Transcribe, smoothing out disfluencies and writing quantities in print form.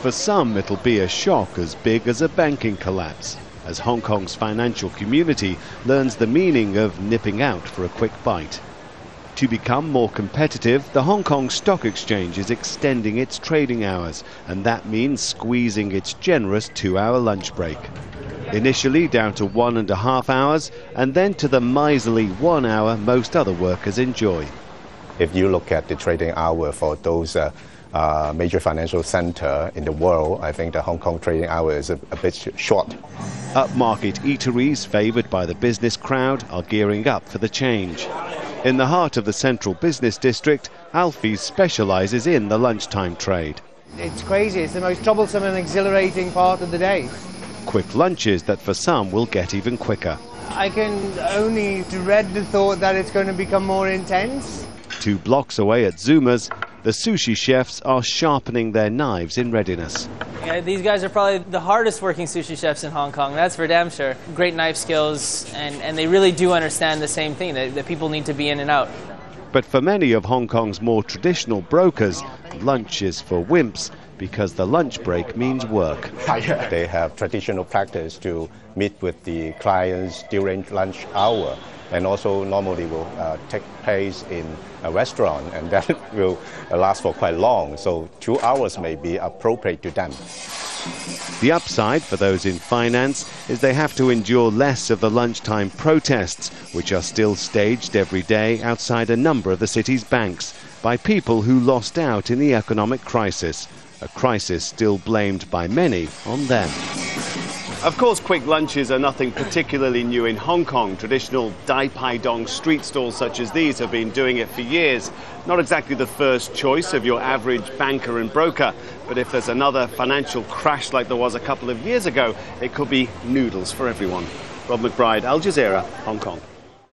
For some, it'll be a shock as big as a banking collapse, as Hong Kong's financial community learns the meaning of nipping out for a quick bite. To become more competitive, the Hong Kong Stock Exchange is extending its trading hours, and that means squeezing its generous two-hour lunch break. Initially down to 1.5 hours, and then to the miserly 1 hour most other workers enjoy. If you look at the trading hour for those major financial center in the world, I think the Hong Kong trading hour is a bit short. Upmarket eateries favored by the business crowd are gearing up for the change. In the heart of the central business district, Alfie specializes in the lunchtime trade. It's crazy, it's the most troublesome and exhilarating part of the day. Quick lunches that for some will get even quicker. I can only dread the thought that it's going to become more intense. 2 blocks away at Zuma's, the sushi chefs are sharpening their knives in readiness. Yeah, these guys are probably the hardest working sushi chefs in Hong Kong, that's for damn sure. Great knife skills, and they really do understand the same thing, that people need to be in and out. But for many of Hong Kong's more traditional brokers, lunch is for wimps because the lunch break means work. They have traditional practice to meet with the clients during lunch hour, and also normally will take place in a restaurant, and that will last for quite long, so 2 hours may be appropriate to them. The upside for those in finance is they have to endure less of the lunchtime protests, which are still staged every day outside a number of the city's banks by people who lost out in the economic crisis, a crisis still blamed by many on them. Of course, quick lunches are nothing particularly new in Hong Kong. Traditional Dai Pai Dong street stalls such as these have been doing it for years. Not exactly the first choice of your average banker and broker, but if there's another financial crash like there was a couple of years ago, it could be noodles for everyone. Rob McBride, Al Jazeera, Hong Kong.